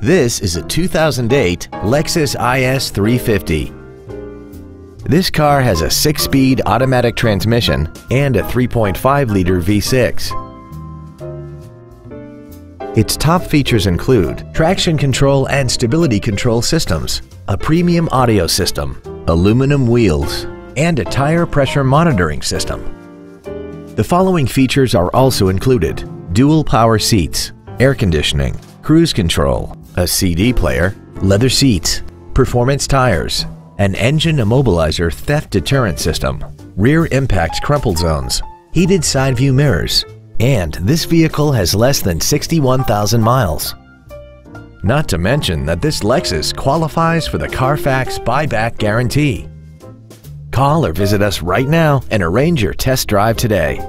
This is a 2008 Lexus IS 350. This car has a 6-speed automatic transmission and a 3.5-liter V6. Its top features include traction control and stability control systems, a premium audio system, aluminum wheels, and a tire pressure monitoring system. The following features are also included: dual power seats, air conditioning, cruise control, a CD player, leather seats, performance tires, an engine immobilizer theft deterrent system, rear impact crumple zones, heated side view mirrors, and this vehicle has less than 61,000 miles. Not to mention that this Lexus qualifies for the Carfax buyback guarantee. Call or visit us right now and arrange your test drive today.